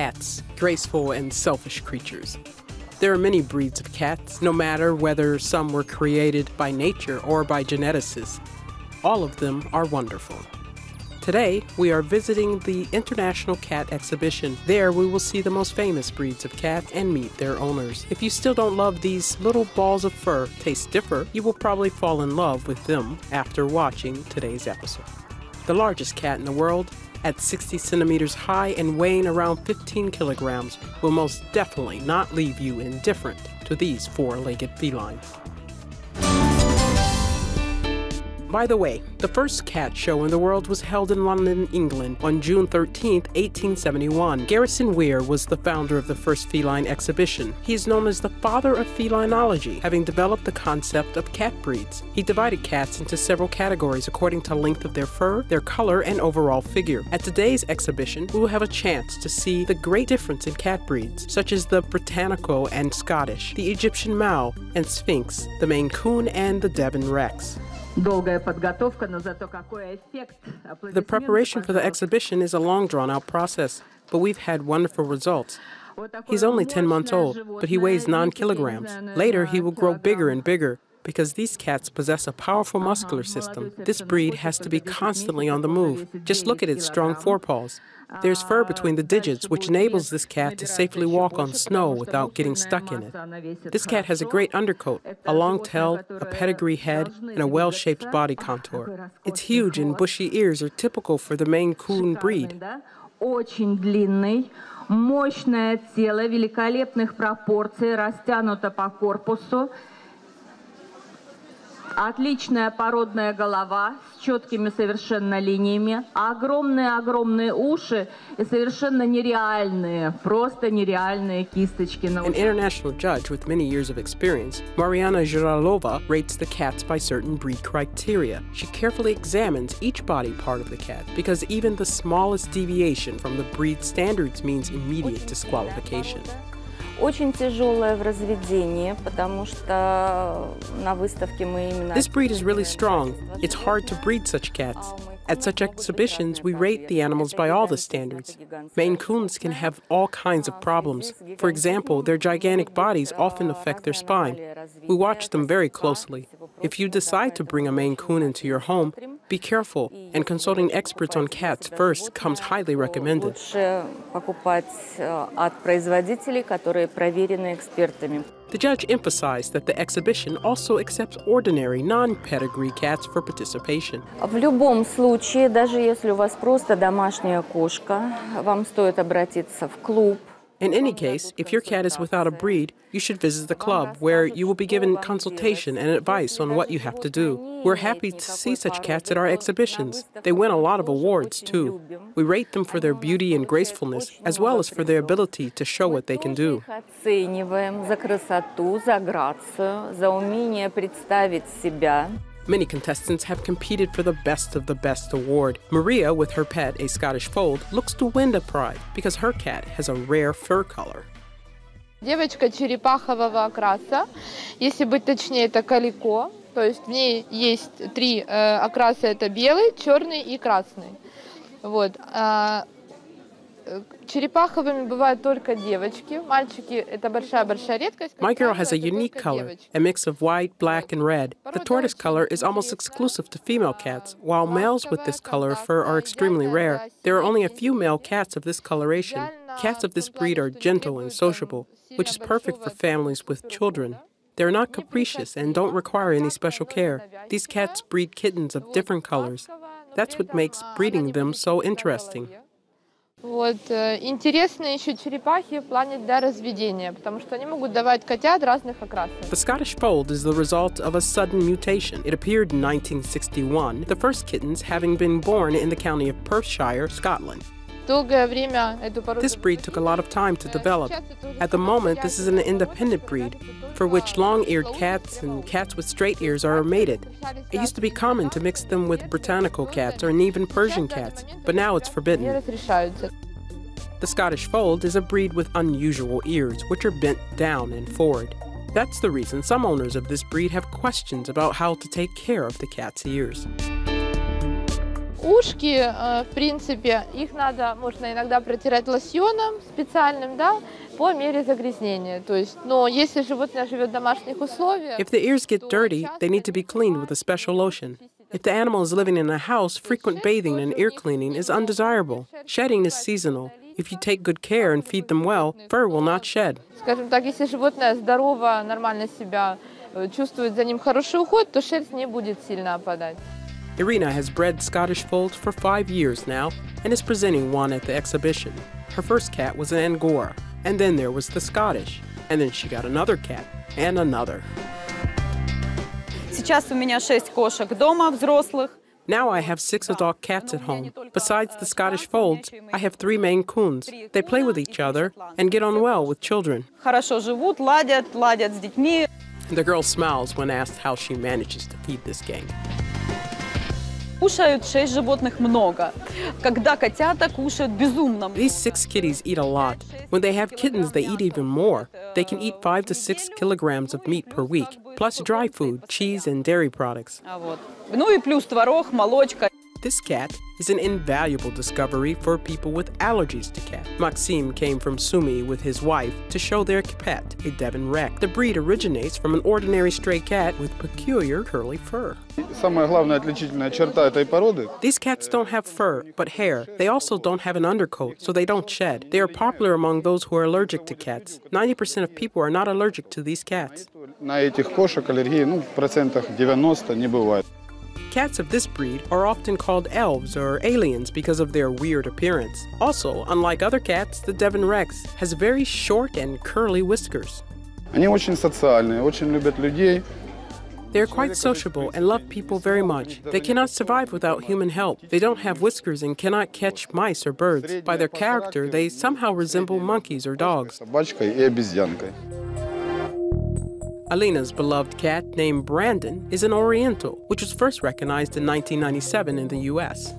cats, graceful and selfish creatures. There are many breeds of cats, no matter whether some were created by nature or by geneticists. All of them are wonderful. Today, we are visiting the International Cat Exhibition. There, we will see the most famous breeds of cats and meet their owners. If you still don't love these little balls of fur, tastes differ, you will probably fall in love with them after watching today's episode. The largest cat in the world, at 60 centimeters high and weighing around 15 kilograms, will most definitely not leave you indifferent to these four-legged felines. By the way, the first cat show in the world was held in London, England on June 13, 1871. Garrison Weir was the founder of the first feline exhibition. He is known as the father of felinology, having developed the concept of cat breeds. He divided cats into several categories according to length of their fur, their color, and overall figure. At today's exhibition, we will have a chance to see the great difference in cat breeds, such as the Britannico and Scottish, the Egyptian Mau and Sphinx, the Maine Coon, and the Devon Rex. The preparation for the exhibition is a long, drawn-out process, but we've had wonderful results. He's only 10 months old, but he weighs 9 kilograms. Later, he will grow bigger and bigger, because these cats possess a powerful muscular system. This breed has to be constantly on the move. Just look at its strong forepaws. There's fur between the digits, which enables this cat to safely walk on snow without getting stuck in it. This cat has a great undercoat, a long tail, a pedigree head, and a well-shaped body contour. Its huge and bushy ears are typical for the Maine Coon breed. Отличная породная голова с четкими совершенно линиями, огромные-огромные уши и совершенно нереальные, просто нереальные кисточки на ушах. An international judge with many years of experience, Mariana Zhuralova rates the cats by certain breed criteria. She carefully examines each body part of the cat, because even the smallest deviation from the breed standards means immediate disqualification. This breed is really strong. It's hard to breed such cats. At such exhibitions, we rate the animals by all the standards. Maine Coons can have all kinds of problems. For example, their gigantic bodies often affect their spine. We watch them very closely. If you decide to bring a Maine Coon into your home, be careful, and consulting experts on cats first comes highly recommended. The judge emphasized that the exhibition also accepts ordinary, non-pedigree cats for participation. In any case, if your cat is without a breed, you should visit the club, where you will be given consultation and advice on what you have to do. We're happy to see such cats at our exhibitions. They win a lot of awards, too. We rate them for their beauty and gracefulness, as well as for their ability to show what they can do. Many contestants have competed for the Best of the Best award. Maria, with her pet, a Scottish Fold, looks to win the prize because her cat has a rare fur color. Девочка черепахового окраса, если быть точнее, это калико. То есть в ней есть три окраса, это белый, черный и красный. Вот. My girl has a unique color, a mix of white, black, and red. The tortoise color is almost exclusive to female cats, while males with this color of fur are extremely rare. There are only a few male cats of this coloration. Cats of this breed are gentle and sociable, which is perfect for families with children. They're not capricious and don't require any special care. These cats breed kittens of different colors. That's what makes breeding them so interesting. Вот интересные еще черепахи в плане для разведения, потому что они могут давать котят разных окрасок. The Scottish Fold is the result of a sudden mutation. It appeared in 1961, the first kittens having been born in the county of Perthshire, Scotland. This breed took a lot of time to develop. At the moment, this is an independent breed, for which long-eared cats and cats with straight ears are mated. It used to be common to mix them with Britannico cats or even Persian cats, but now it's forbidden. The Scottish Fold is a breed with unusual ears, which are bent down and forward. That's the reason some owners of this breed have questions about how to take care of the cat's ears. Ушки, в принципе, их надо, можно иногда протирать лосьоном специальным, да, по мере загрязнения. То есть, но если животное живет в домашних условиях... If the ears get dirty, they need to be cleaned with a special lotion. If the animal is living in a house, frequent bathing and ear cleaning is undesirable. Shedding is seasonal. If you take good care and feed them well, fur will not shed. Скажем так, если животное здорово, нормально себя чувствует, за ним хороший уход, то шерсть не будет сильно опадать. Irina has bred Scottish Folds for 5 years now and is presenting one at the exhibition. Her first cat was an Angora, and then there was the Scottish, and then she got another cat and another. Now I have 6 adult cats at home. Besides the Scottish Folds, I have 3 Maine Coons. They play with each other and get on well with children. The girl smiles when asked how she manages to feed this gang. These 6 kitties eat a lot. When they have kittens, they eat even more. They can eat 5 to 6 kilograms of meat per week, plus dry food, cheese and dairy products. This cat is an invaluable discovery for people with allergies to cats. Maxim came from Sumy with his wife to show their pet, a Devon Rex. The breed originates from an ordinary stray cat with peculiar curly fur. These cats don't have fur, but hair. They also don't have an undercoat, so they don't shed. They are popular among those who are allergic to cats. 90% of people are not allergic to these cats. Cats of this breed are often called elves or aliens because of their weird appearance. Also, unlike other cats, the Devon Rex has very short and curly whiskers. They are quite sociable and love people very much. They cannot survive without human help. They don't have whiskers and cannot catch mice or birds. By their character, they somehow resemble monkeys or dogs. Alina's beloved cat, named Brandon, is an Oriental, which was first recognized in 1997 in the U.S.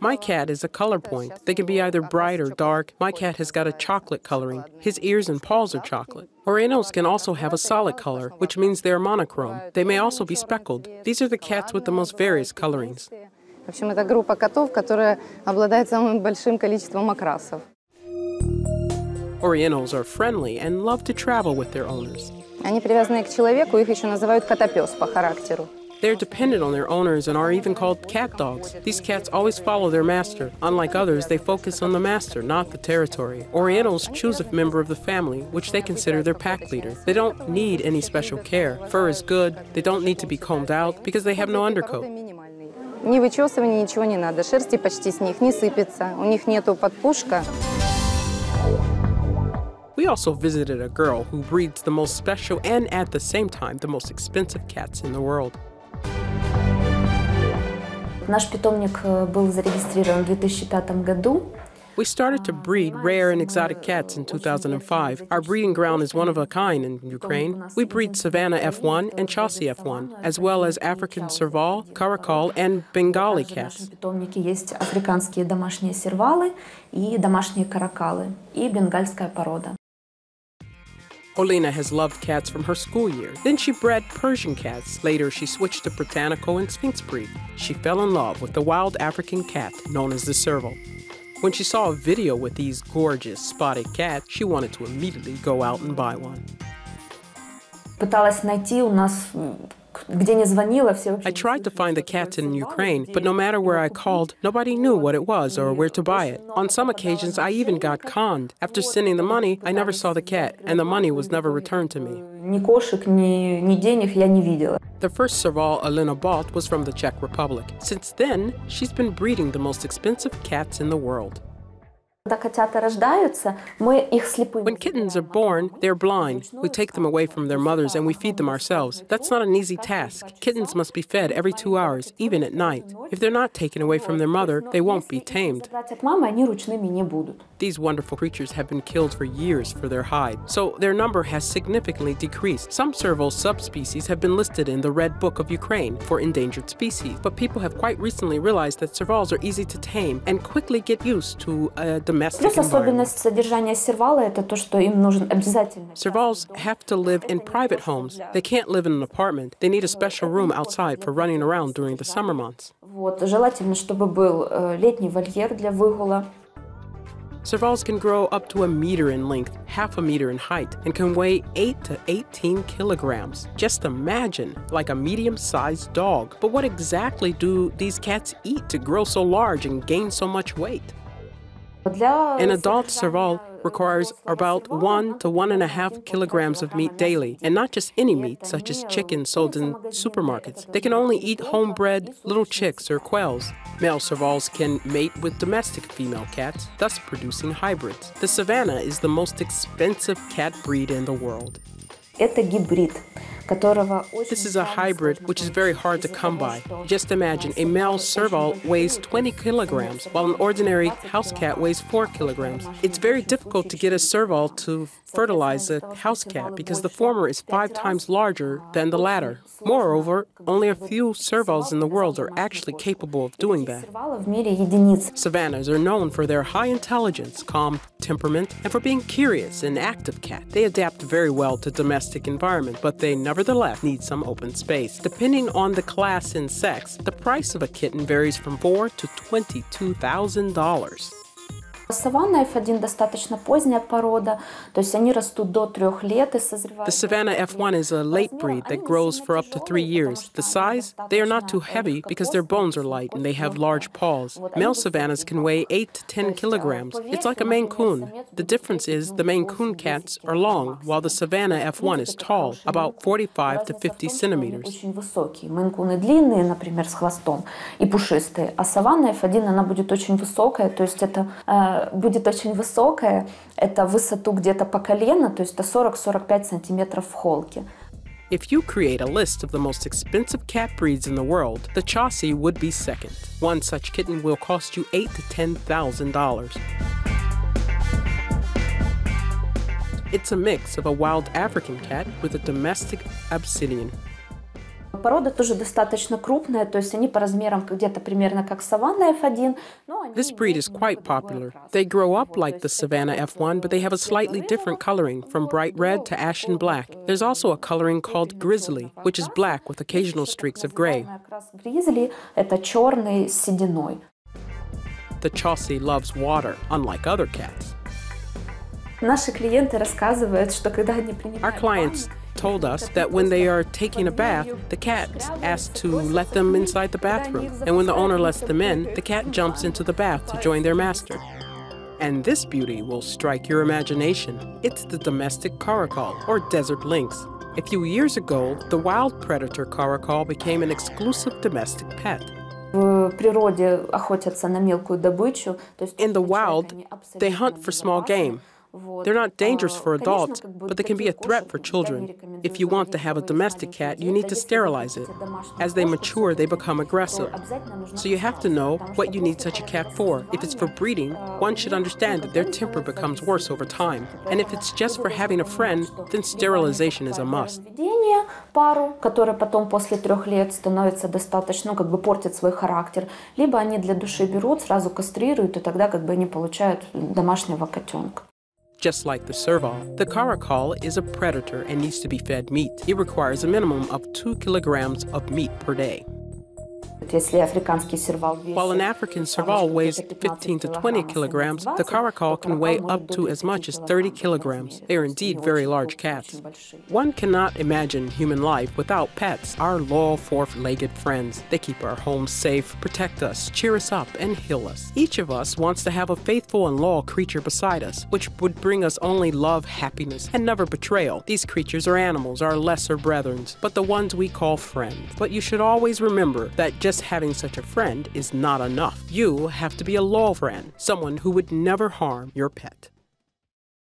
My cat is a color point. They can be either bright or dark. My cat has got a chocolate coloring. His ears and paws are chocolate. Orientals can also have a solid color, which means they are monochrome. They may also be speckled. These are the cats with the most various colorings. В общем, это группа котов, которая обладает самым большим количеством окрасов. Orientals are friendly and love to travel with their owners. Они привязаны к человеку, их еще называют котопес по характеру. They're dependent on their owners and are even called cat dogs. These cats always follow their master. Unlike others, they focus on the master, not the territory. Orientals choose a member of the family, which they consider their pack leader. They don't need any special care. Fur is good. They don't need to be combed out because they have no undercoat. Ни вычесывания, ничего не надо. Шерсти почти с них не сыпется. У них нету подпушка. We also visited a girl who breeds the most special and at the same time the most expensive cats in the world. Наш питомник был зарегистрирован в 2005 году. We started to breed rare and exotic cats in 2005. Our breeding ground is one of a kind in Ukraine. We breed Savannah F1 and Chausie F1, as well as African serval, caracal, and Bengali cats. Olina has loved cats from her school year. Then she bred Persian cats. Later, she switched to Britannico and Sphinx breed. She fell in love with the wild African cat known as the serval. When she saw a video with these gorgeous spotted cats, she wanted to immediately go out and buy one. I tried to find the cats in Ukraine, but no matter where I called, nobody knew what it was or where to buy it. On some occasions, I even got conned. After sending the money, I never saw the cat, and the money was never returned to me. The first serval Alina bought was from the Czech Republic. Since then, she's been breeding the most expensive cats in the world. When kittens are born, they're blind. We take them away from their mothers and we feed them ourselves. That's not an easy task. Kittens must be fed every 2 hours, even at night. If they're not taken away from their mother, they won't be tamed. These wonderful creatures have been killed for years for their hide, so their number has significantly decreased. Some serval subspecies have been listed in the Red Book of Ukraine for endangered species, but people have quite recently realized that servals are easy to tame and quickly get used to a domestic environment. Servals have to live in private homes. They can't live in an apartment. They need a special room outside for running around during the summer months. Servals can grow up to 1 meter in length, half a meter in height, and can weigh 8 to 18 kilograms. Just imagine, like a medium-sized dog. But what exactly do these cats eat to grow so large and gain so much weight? An adult serval requires about 1 to 1.5 kilograms of meat daily, and not just any meat, such as chicken sold in supermarkets. They can only eat homebred little chicks or quails. Male servals can mate with domestic female cats, thus producing hybrids. The Savannah is the most expensive cat breed in the world. This is a hybrid which is very hard to come by. Just imagine, a male serval weighs 20 kilograms, while an ordinary house cat weighs 4 kilograms. It's very difficult to get a serval to fertilize a house cat because the former is 5 times larger than the latter. Moreover, only a few servals in the world are actually capable of doing that. Savannahs are known for their high intelligence, calm temperament, and for being curious and active cats. They adapt very well to domestic environment, but they nevertheless need some open space. Depending on the class and sex, the price of a kitten varies from $4,000 to $22,000. Savannah F1 достаточно поздняя порода, то есть они растут до 3 лет и созревают. The Savannah F1 is a late breed that grows for up to 3 years. The size, they are not too heavy because their bones are light and they have large paws. Male Savannahs can weigh 8 to 10 kilograms. It's like a Maine Coon. The difference is the Maine Coon cats are long, while the Savannah F1 is tall, about 45 to 50 centimeters. Очень высокие. Мейн Куны длинные, например, с хвостом и пушистые, а Savannah F1 она будет очень высокая, то есть это будет очень высокая, это высоту где-то по колено, то есть это 40-45 сантиметров в холке. If you create a list of the most expensive cat breeds in the world, the Chausie would be second. One such kitten will cost you $8,000 to $10,000. It's a mix of a wild African cat with a domestic Abyssinian. This breed is quite popular. They grow up like the Savannah F1, but they have a slightly different coloring, from bright red to ashen black. There's also a coloring called grizzly, which is black with occasional streaks of gray. The Chausie loves water, unlike other cats. Our clients told us that when they are taking a bath, the cat asks to let them inside the bathroom. And when the owner lets them in, the cat jumps into the bath to join their master. And this beauty will strike your imagination. It's the domestic caracal, or desert lynx. A few years ago, the wild predator caracal became an exclusive domestic pet. In the wild, they hunt for small game. They're not dangerous for adults, but they can be a threat for children. If you want to have a domestic cat, you need to sterilize it. As they mature, they become aggressive. So you have to know what you need such a cat for. If it's for breeding, one should understand that their temper becomes worse over time. And if it's just for having a friend, then sterilization is a must. Пару, которые потом после 3 лет становятся достаточно, портят свой характер, либо они для души берут, сразу кастрируют, и тогда они получают домашнего котенка. Just like the serval, the caracal is a predator and needs to be fed meat. It requires a minimum of 2 kilograms of meat per day. While an African serval weighs 15 to 20 kilograms, the caracal can weigh up to as much as 30 kilograms. They are indeed very large cats. One cannot imagine human life without pets, our loyal four-legged friends. They keep our homes safe, protect us, cheer us up, and heal us. Each of us wants to have a faithful and loyal creature beside us, which would bring us only love, happiness, and never betrayal. These creatures are animals, our lesser brethren, but the ones we call friends. But you should always remember that just having such a friend is not enough. You have to be a loyal friend, someone who would never harm your pet.